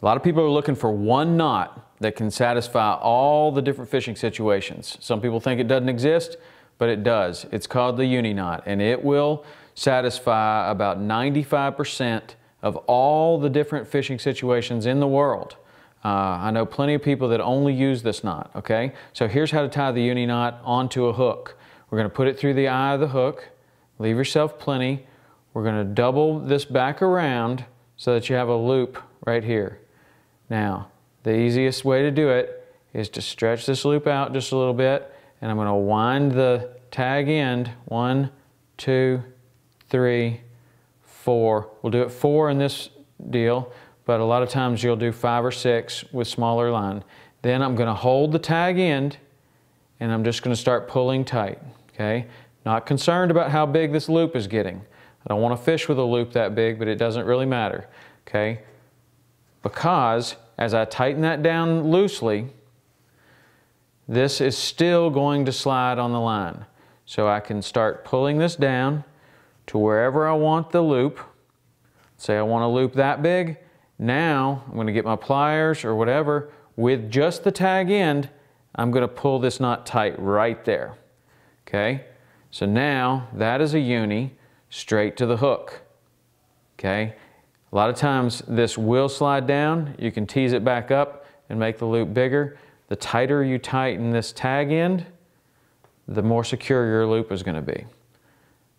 A lot of people are looking for one knot that can satisfy all the different fishing situations. Some people think it doesn't exist, but it does. It's called the Uni Knot, and it will satisfy about 95% of all the different fishing situations in the world. I know plenty of people that only use this knot, okay? So here's how to tie the Uni Knot onto a hook. We're going to put it through the eye of the hook, leave yourself plenty. We're going to double this back around so that you have a loop right here. Now, the easiest way to do it is to stretch this loop out just a little bit, and I'm going to wind the tag end 1, 2, 3, 4. We'll do it 4 in this deal, but a lot of times you'll do 5 or 6 with smaller line. Then I'm going to hold the tag end, and I'm just going to start pulling tight, okay? Not concerned about how big this loop is getting. I don't want to fish with a loop that big, but it doesn't really matter, okay? Because as I tighten that down loosely, this is still going to slide on the line. So I can start pulling this down to wherever I want the loop. Say I want a loop that big. Now I'm going to get my pliers or whatever. With just the tag end, I'm going to pull this knot tight right there. Okay? So now that is a uni straight to the hook. Okay? A lot of times this will slide down. You can tease it back up and make the loop bigger. The tighter you tighten this tag end, the more secure your loop is going to be.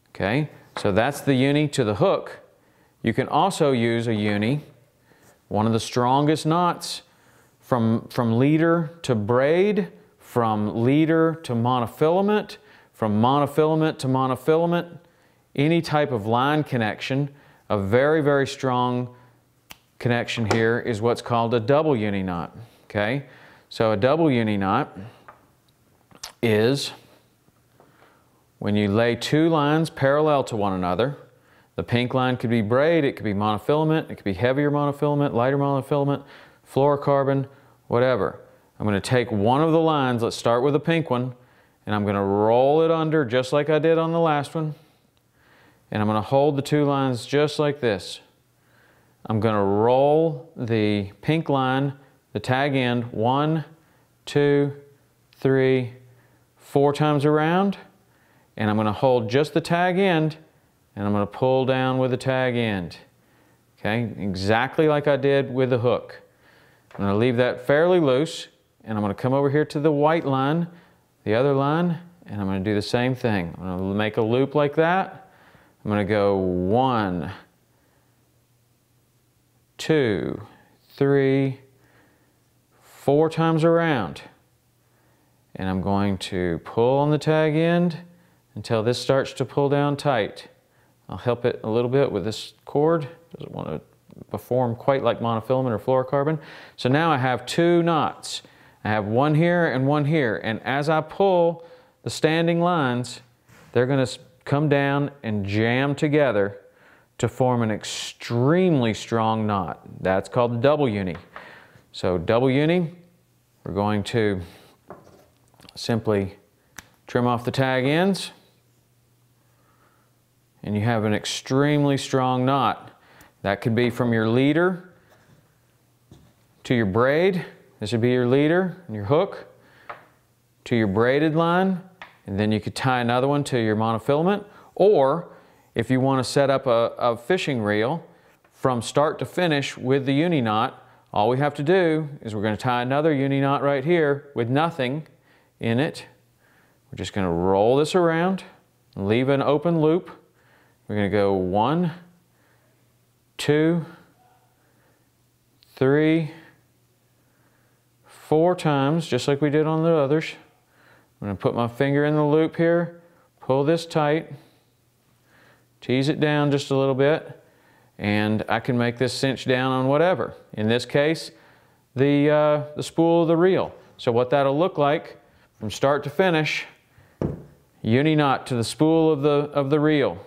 Okay? So that's the uni to the hook. You can also use a uni, one of the strongest knots, from leader to braid, from leader to monofilament to monofilament, any type of line connection. A very, very strong connection here is what's called a double uni knot, okay? So a double uni knot is when you lay two lines parallel to one another. The pink line could be braid, it could be monofilament, it could be heavier monofilament, lighter monofilament, fluorocarbon, whatever. I'm going to take one of the lines, let's start with the pink one, and I'm going to roll it under just like I did on the last one. And I'm going to hold the two lines just like this. I'm going to roll the pink line, the tag end, 1, 2, 3, 4 times around. And I'm going to hold just the tag end, and I'm going to pull down with the tag end. Okay, exactly like I did with the hook. I'm going to leave that fairly loose, and I'm going to come over here to the white line, the other line, and I'm going to do the same thing. I'm going to make a loop like that. I'm going to go 1, 2, 3, 4 times around. And I'm going to pull on the tag end until this starts to pull down tight. I'll help it a little bit with this cord. It doesn't want to perform quite like monofilament or fluorocarbon. So now I have two knots. I have one here and one here. And as I pull the standing lines, they're going to come down and jam together to form an extremely strong knot. That's called double uni. So double uni, we're going to simply trim off the tag ends, and you have an extremely strong knot. That could be from your leader to your braid. This would be your leader and your hook to your braided line. And then you could tie another one to your monofilament, or if you want to set up a fishing reel from start to finish with the uni knot, all we have to do is we're going to tie another uni knot right here with nothing in it. We're just going to roll this around, leave an open loop. We're going to go 1, 2, 3, 4 times, just like we did on the others. I'm going to put my finger in the loop here, pull this tight, tease it down just a little bit, and I can make this cinch down on whatever. In this case, the spool of the reel. So what that'll look like from start to finish, uni knot to the spool of the reel,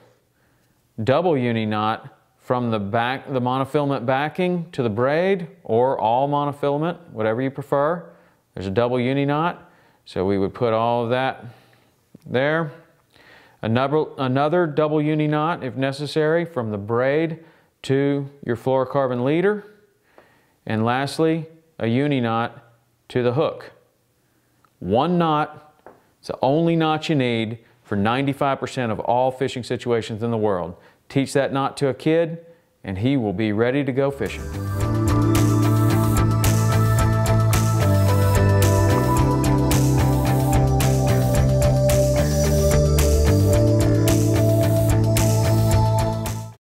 double uni knot from the monofilament backing to the braid, or all monofilament, whatever you prefer. There's a double uni knot. So we would put all of that there. Another double uni knot, if necessary, from the braid to your fluorocarbon leader. And lastly, a uni knot to the hook. One knot, it's the only knot you need for 95% of all fishing situations in the world. Teach that knot to a kid, and he will be ready to go fishing.